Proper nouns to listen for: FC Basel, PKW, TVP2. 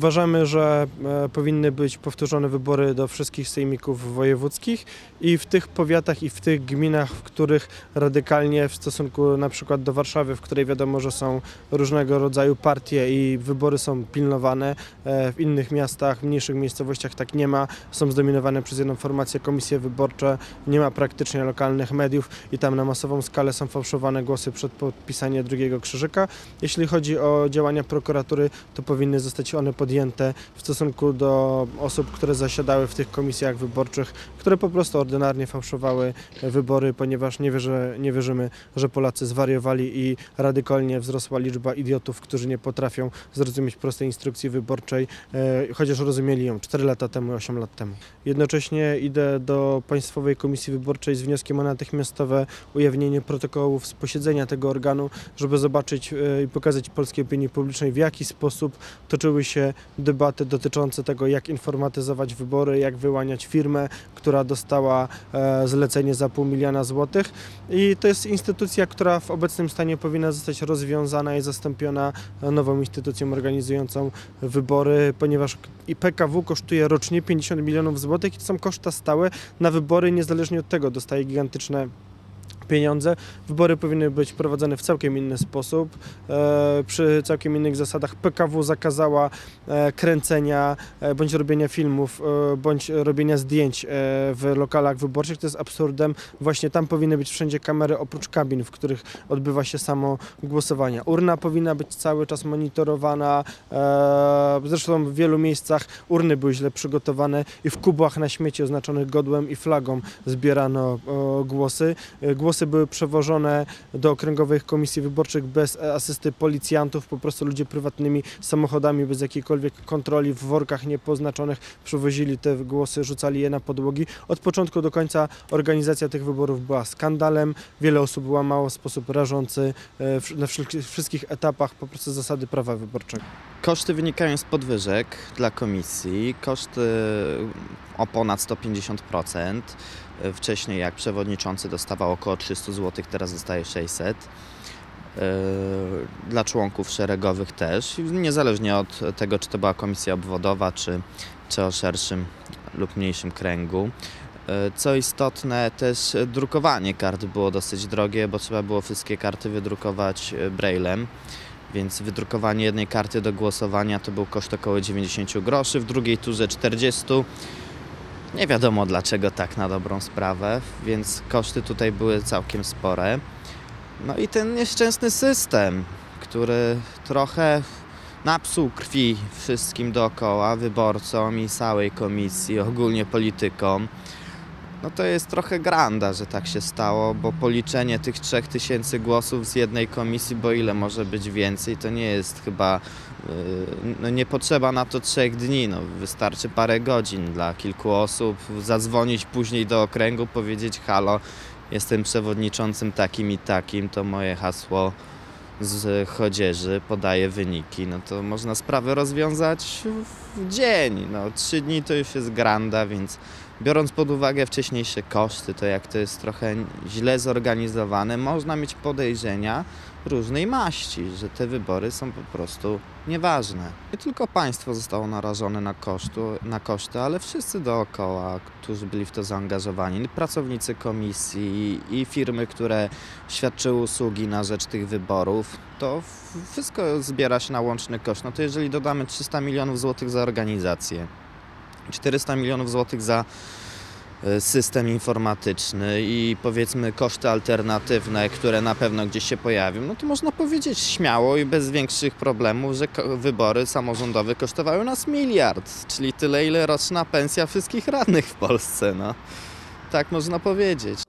Uważamy, że powinny być powtórzone wybory do wszystkich sejmików wojewódzkich i w tych powiatach i w tych gminach, w których radykalnie w stosunku na przykład do Warszawy, w której wiadomo, że są różnego rodzaju partie i wybory są pilnowane, w innych miastach, w mniejszych miejscowościach tak nie ma, są zdominowane przez jedną formację komisje wyborcze, nie ma praktycznie lokalnych mediów i tam na masową skalę są fałszowane głosy przed podpisanie drugiego krzyżyka. Jeśli chodzi o działania prokuratury, to powinny zostać one podjęte w stosunku do osób, które zasiadały w tych komisjach wyborczych, które po prostu ordynarnie fałszowały wybory, ponieważ nie wierzymy, że Polacy zwariowali i radykalnie wzrosła liczba idiotów, którzy nie potrafią zrozumieć prostej instrukcji wyborczej, chociaż rozumieli ją 4 lata temu, 8 lat temu. Jednocześnie idę do Państwowej Komisji Wyborczej z wnioskiem o natychmiastowe ujawnienie protokołów z posiedzenia tego organu, żeby zobaczyć i pokazać polskiej opinii publicznej, w jaki sposób toczyły się debaty dotyczące tego, jak informatyzować wybory, jak wyłaniać firmę, która dostała zlecenie za $500 000. I to jest instytucja, która w obecnym stanie powinna zostać rozwiązana i zastąpiona nową instytucją organizującą wybory, ponieważ PKW kosztuje rocznie $50 milionów i to są koszta stałe na wybory, niezależnie od tego dostaje gigantyczne pieniądze. Wybory powinny być prowadzone w całkiem inny sposób, przy całkiem innych zasadach. PKW zakazała kręcenia bądź robienia filmów, bądź robienia zdjęć w lokalach wyborczych. To jest absurdem. Właśnie tam powinny być wszędzie kamery oprócz kabin, w których odbywa się samo głosowanie. Urna powinna być cały czas monitorowana. Zresztą w wielu miejscach urny były źle przygotowane i w kubłach na śmieci oznaczonych godłem i flagą zbierano głosy. Głosy były przewożone do okręgowych komisji wyborczych bez asysty policjantów, po prostu ludzie prywatnymi samochodami bez jakiejkolwiek kontroli w workach niepoznaczonych przewozili te głosy, rzucali je na podłogi. Od początku do końca organizacja tych wyborów była skandalem, wiele osób łamało w sposób rażący na wszystkich etapach po prostu zasady prawa wyborczego. Koszty wynikają z podwyżek dla komisji, koszty o ponad 150%. Wcześniej jak przewodniczący dostawał około 300 zł, teraz dostaje 600. Dla członków szeregowych też, niezależnie od tego, czy to była komisja obwodowa, czy o szerszym lub mniejszym kręgu. Co istotne, też drukowanie kart było dosyć drogie, bo trzeba było wszystkie karty wydrukować braillem. Więc wydrukowanie jednej karty do głosowania to był koszt około 90 groszy, w drugiej turze 40. Nie wiadomo dlaczego tak na dobrą sprawę, więc koszty tutaj były całkiem spore. No i ten nieszczęsny system, który trochę napsuł krwi wszystkim dookoła, wyborcom i całej komisji, ogólnie politykom. No to jest trochę granda, że tak się stało, bo policzenie tych 3000 głosów z jednej komisji, bo ile może być więcej, to nie jest chyba, no nie potrzeba na to 3 dni, no wystarczy parę godzin dla kilku osób, zadzwonić później do okręgu, powiedzieć halo, jestem przewodniczącym takim i takim, to moje hasło z chodzieży podaje wyniki, no to można sprawę rozwiązać w dzień, no 3 dni to już jest granda, więc biorąc pod uwagę wcześniejsze koszty, to jak to jest trochę źle zorganizowane, można mieć podejrzenia różnej maści, że te wybory są po prostu nieważne. Nie tylko państwo zostało narażone na koszty, ale wszyscy dookoła, którzy byli w to zaangażowani, pracownicy komisji i firmy, które świadczyły usługi na rzecz tych wyborów, to wszystko zbiera się na łączny koszt. No to jeżeli dodamy 300 milionów złotych za organizację, 400 milionów złotych za system informatyczny i powiedzmy koszty alternatywne, które na pewno gdzieś się pojawią, no to można powiedzieć śmiało i bez większych problemów, że wybory samorządowe kosztowały nas $1 miliard, czyli tyle, ile roczna pensja wszystkich radnych w Polsce, no. Tak można powiedzieć.